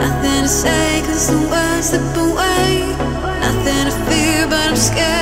Nothing to say, 'cause the words slip away. Nothing to fear, but I'm scared.